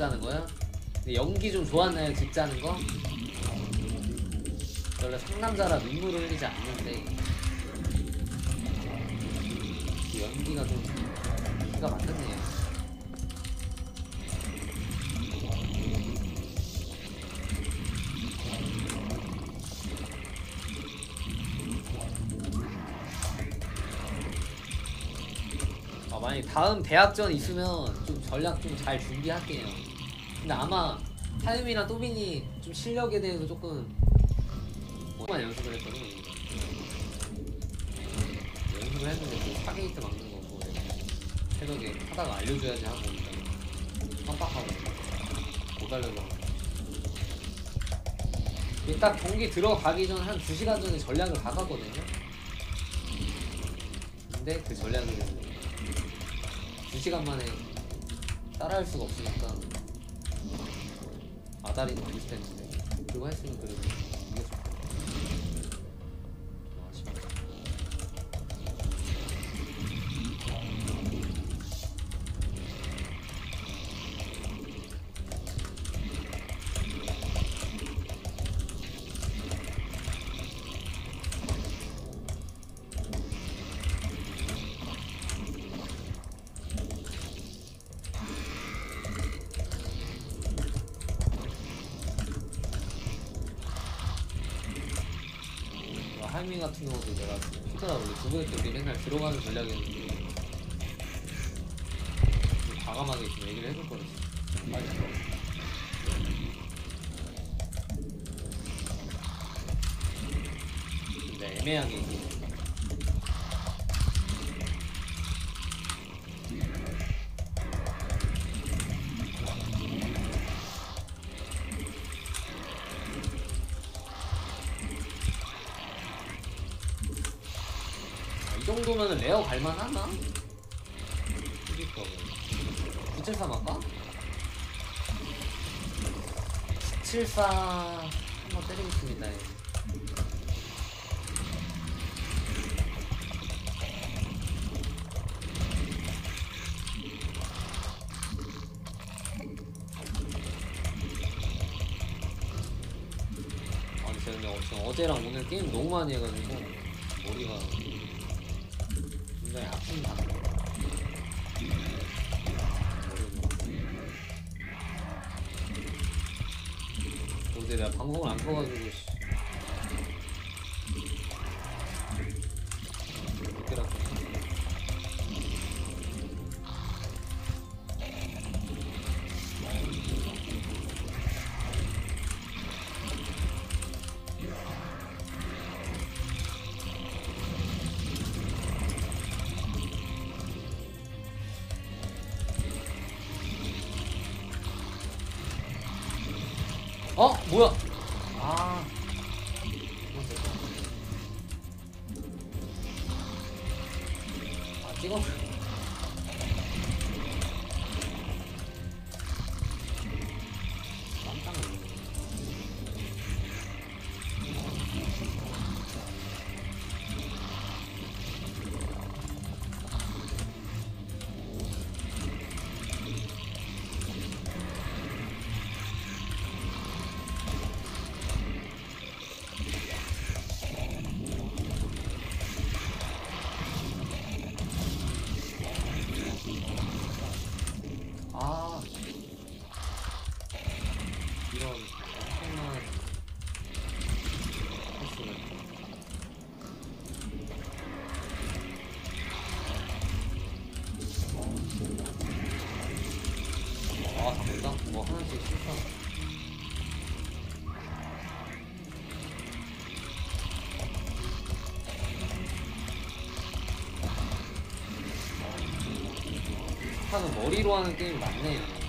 짜는 거야? 근데 연기 좀 좋았나요? 집 짜는 거? 원래 상남자라 눈물을 흘리지 않는데 연기가 좀 기가 막혔네요. 아, 만약에 다음 대학전 있으면 좀 전략 좀 잘 준비할게요. 근데 아마 하윤이랑 또빈이 좀 실력에 대해서 조금 조금만 연습을 했거든요. 연습을 했는데 또 파게이트 막는 거고 새벽에 하다가 알려줘야지 하고 일단 깜빡하고 못 알려줘가지고 딱 경기 들어가기 전 한 2시간 전에 전략을 박았거든요. 근데 그 전략을 2시간 만에 따라할 수가 없으니까 아다리도 비슷했는데 그거 했으면 그래도 이게 좋다. 아쉽다. 타이밍 같은 경우도 내가 피터가 원래 두부였던 게 맨날 들어가는 전략이었는데 과감하게 좀 얘기를 해줄 거랬어. 빨리 들어가. 근데 애매하게 정도면은 레어 갈만하나? 그니까 973 할까? 973 한번 때리겠습니다. 아니 제가 어제랑 오늘 게임 너무 많이 해가지고 머리가 굉장히 아픕니다. 어제 내가 방송을 안 켜가지고 어? 뭐야? 아... 아 찍어? 깜짝 놀랐네. 뭐 하나씩 실패. 실패는 머리로 하는 게임이 맞네요. 머리로 하는 게임.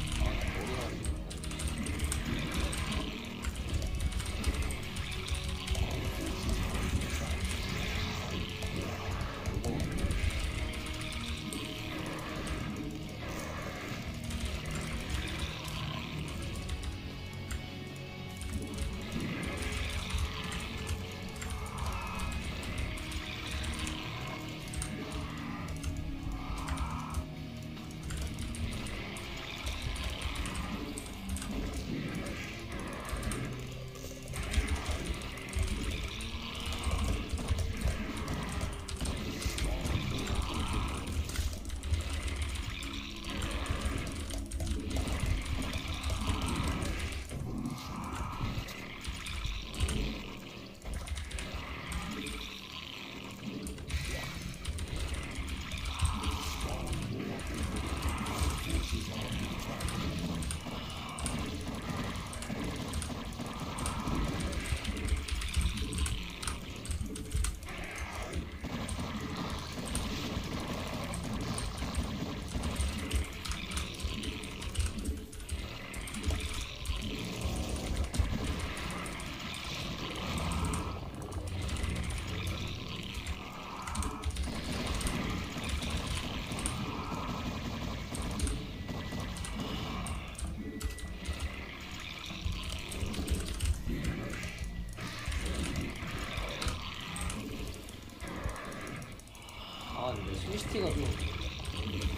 CCT가 좀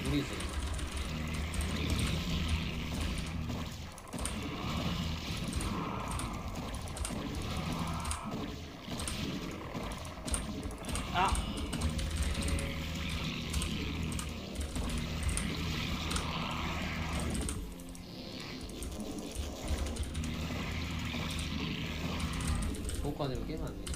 무리 있어. 아. 저거까지로 깨면 안 돼.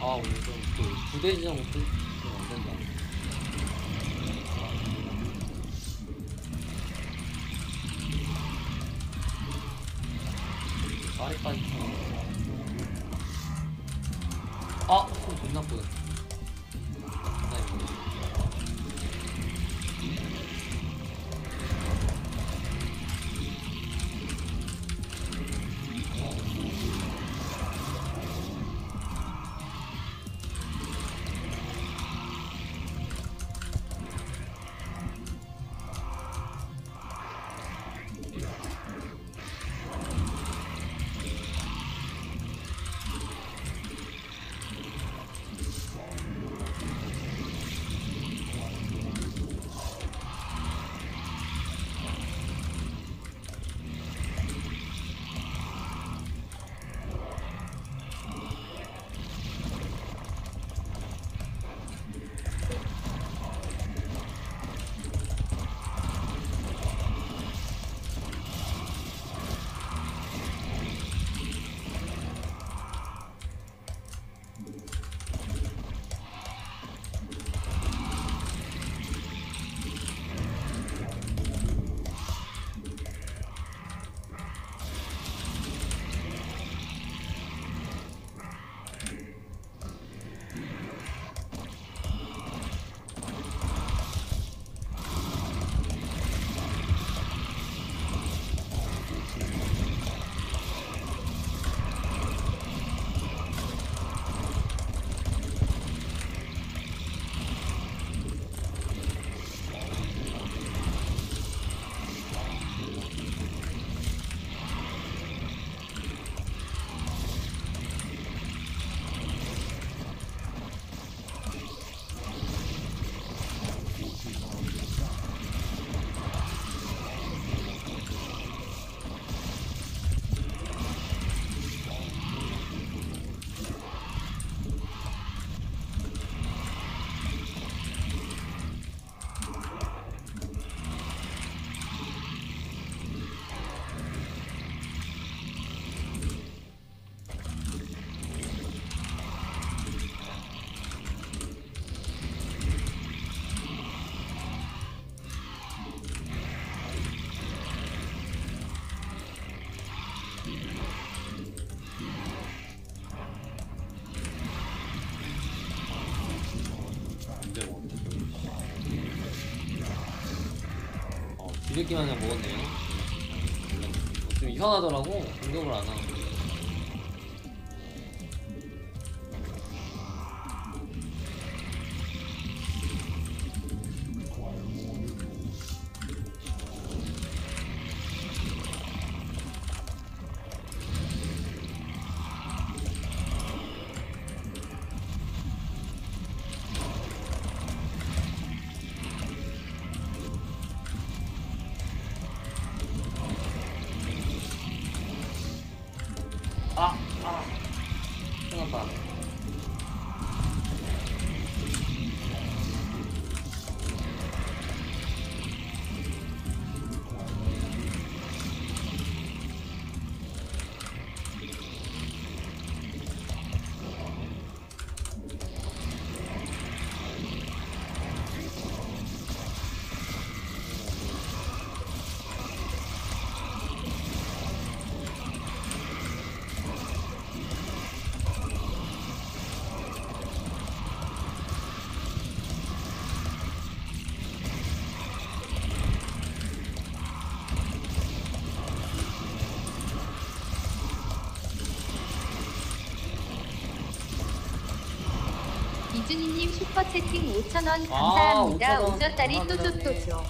아, 오늘 좀 그 부대지장 못해 좀 안 된다. 아래까지 아, 손 존나 뻔. 있기만 그냥 먹었네요. 좀 이상하더라고. 공격을 안 하는 거예요. 이준희님 슈퍼채팅 5,000원 감사합니다. 5,000원짜리 또줘또줘.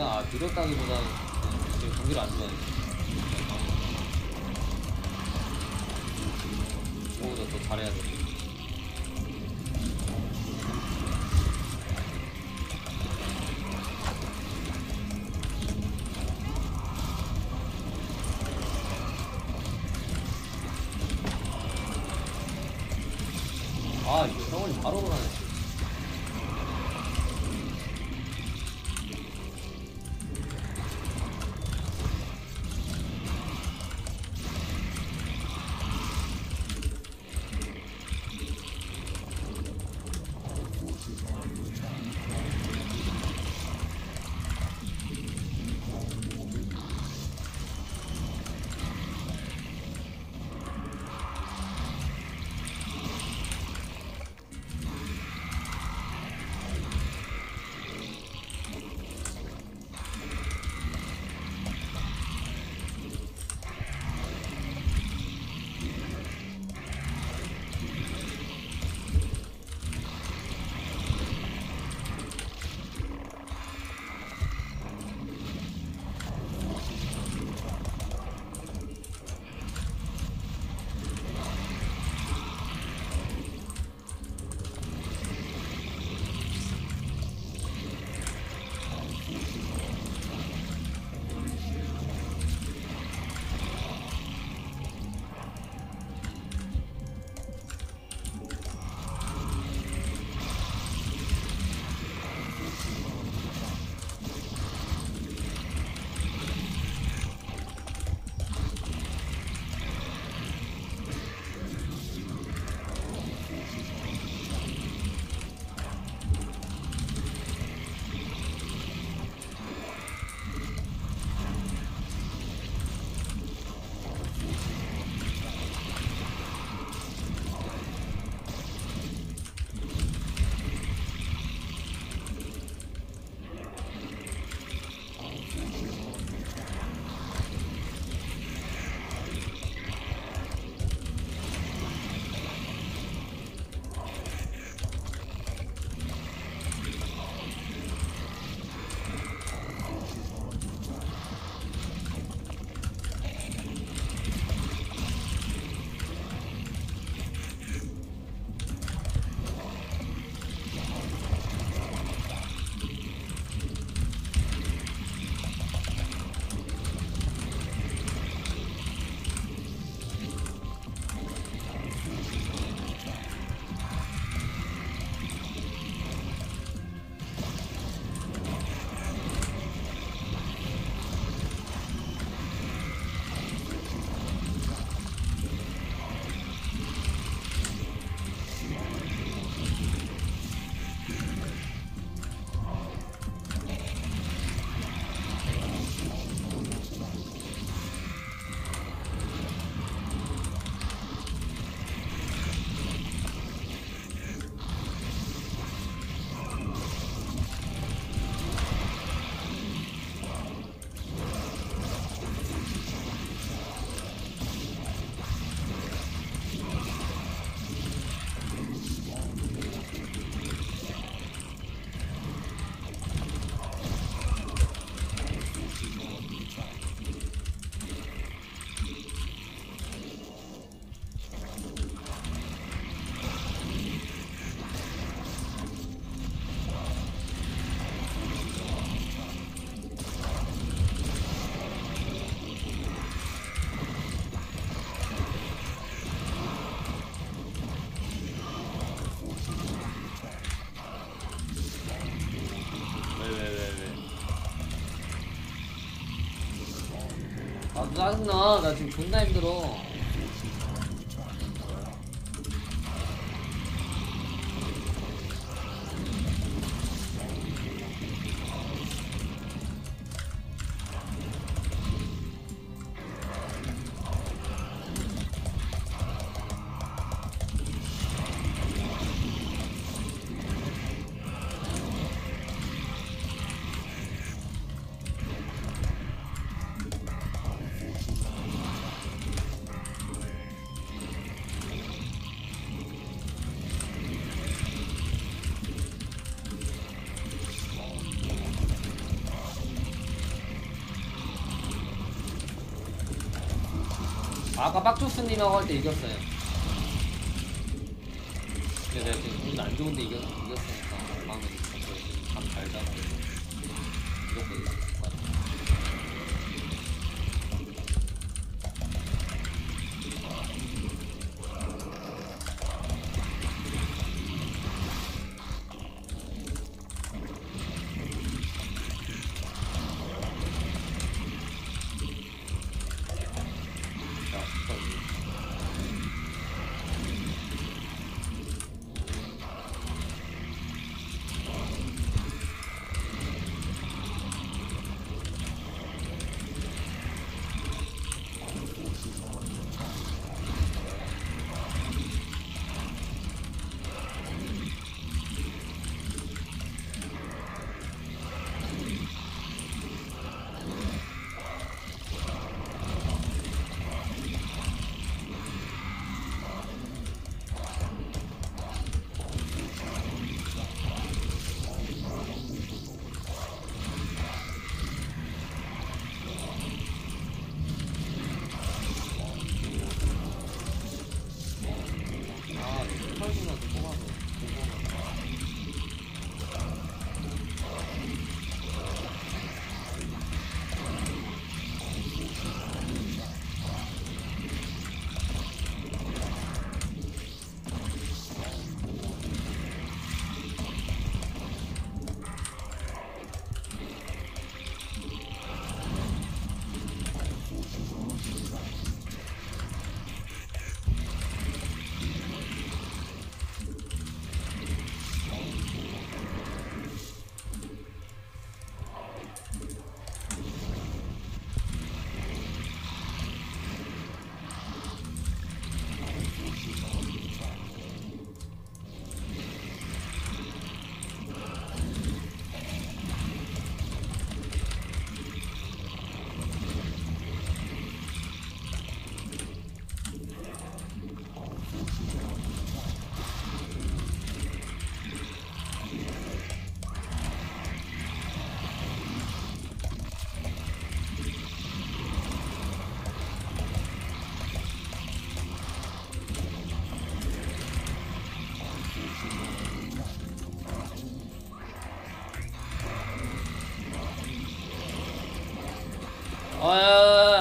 아, 들었다기보다는 지금 공기를 안 좋아해. 저보다 더 잘해야 돼. 아, 이거 성원이 바로 돌아네. 짜증나. 나 지금 존나 힘들어. 아까 빡조스님하고 할 때 이겼어요. 근데 내가 지금 기분 안 좋은데 이겼으니까 마음에 있어서 잠 잘 자고 이렇게 있을 것 같아.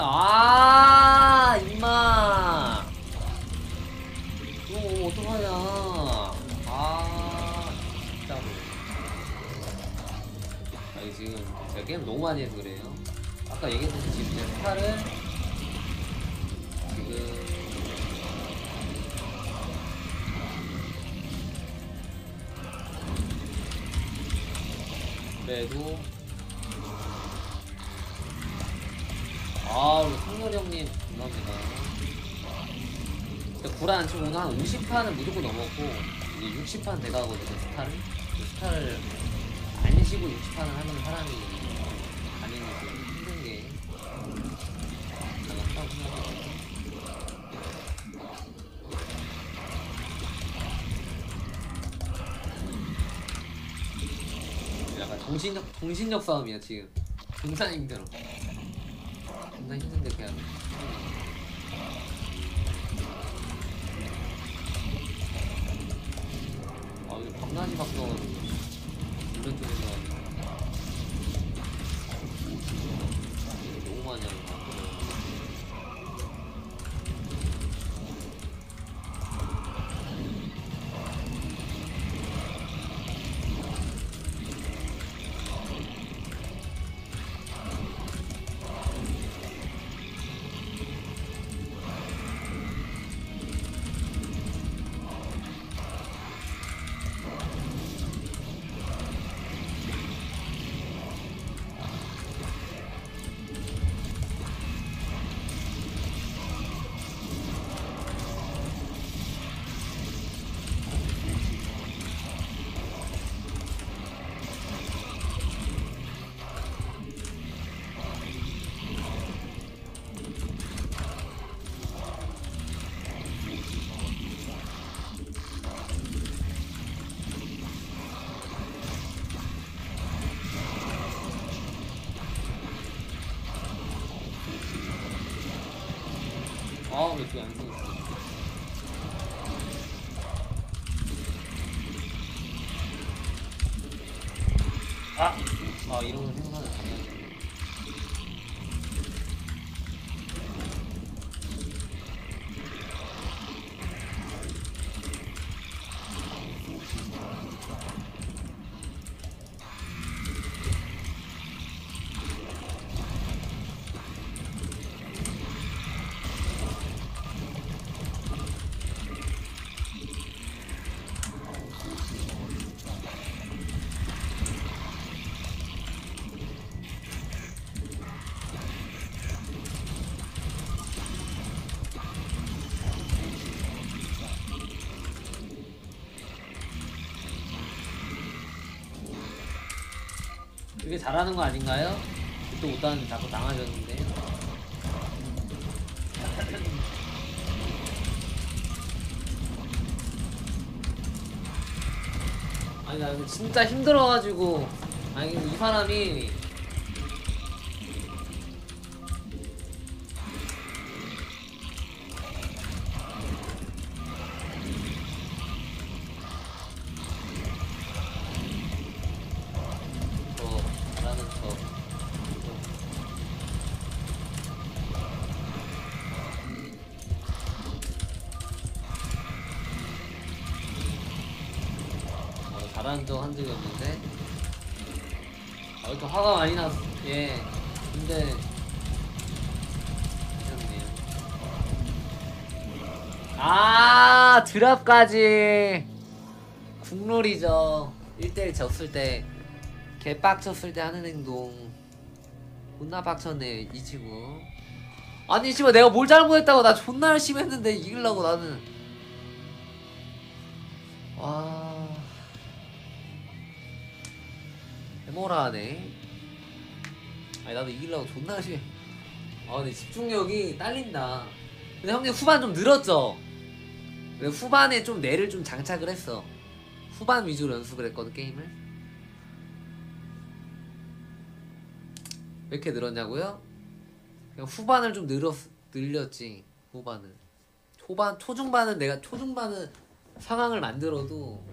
아, 임마. 이거 어떡하냐. 아, 진짜로. 아니, 지금 제가 게임 너무 많이 해서 그래요. 아까 얘기했듯이 지금 제 스타를 지금 그래도 아우 성렬이 형님 감사합니다. 근데 구라 안 치고 오늘 한 50판은 무조건 넘었고 이제 60판 돼가거든요. 스타를 안 쉬고 60판을 하는 사람이 아니니 좀 힘든 게 나갔다고 생각해요. 약간 정신력 싸움이야 지금. 굉장히 힘들어. 나 힘든데 그냥 아 이거 밤낮이 바꿔 이런 쪽에서 너무 많이 하는 거야. 마음에 그게 안 생겼어. 아 이런 걸 생각하는 장면이 되게 잘하는 거 아닌가요? 그때 못하는데 자꾸 당하셨는데. 아니 나 진짜 힘들어가지고. 아니 이 사람이 한 적이 없는데 아, 이렇게 화가 많이 났어. 예. 근데 괜찮네요. 아 드랍까지 국룰이죠. 1대1 졌을 때 개빡쳤을 때 하는 행동. 존나 빡쳤네 이 친구. 아니 이 친구 내가 뭘 잘못했다고. 나 존나 열심히 했는데 이기려고 나는. 와 뭐라 하네. 아니 나도 이기려고 존나 열심히. 아 근데 집중력이 딸린다. 근데 형님 후반 좀 늘었죠? 근데 후반에 좀 뇌를 좀 장착을 했어. 후반 위주로 연습을 했거든 게임을. 왜 이렇게 늘었냐고요? 그냥 후반을 좀 늘렸지. 후반은 초반 초중반은 내가 초중반은 상황을 만들어도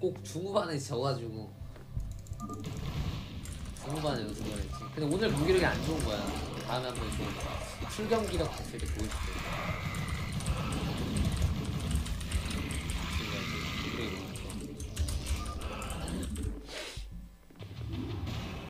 꼭 중후반에 져가지고 중후반에 연습을 했지. 근데 오늘 무기력이 안 좋은 거야. 다음에 한번 좀 출경기력 됐을 때 보여줄게.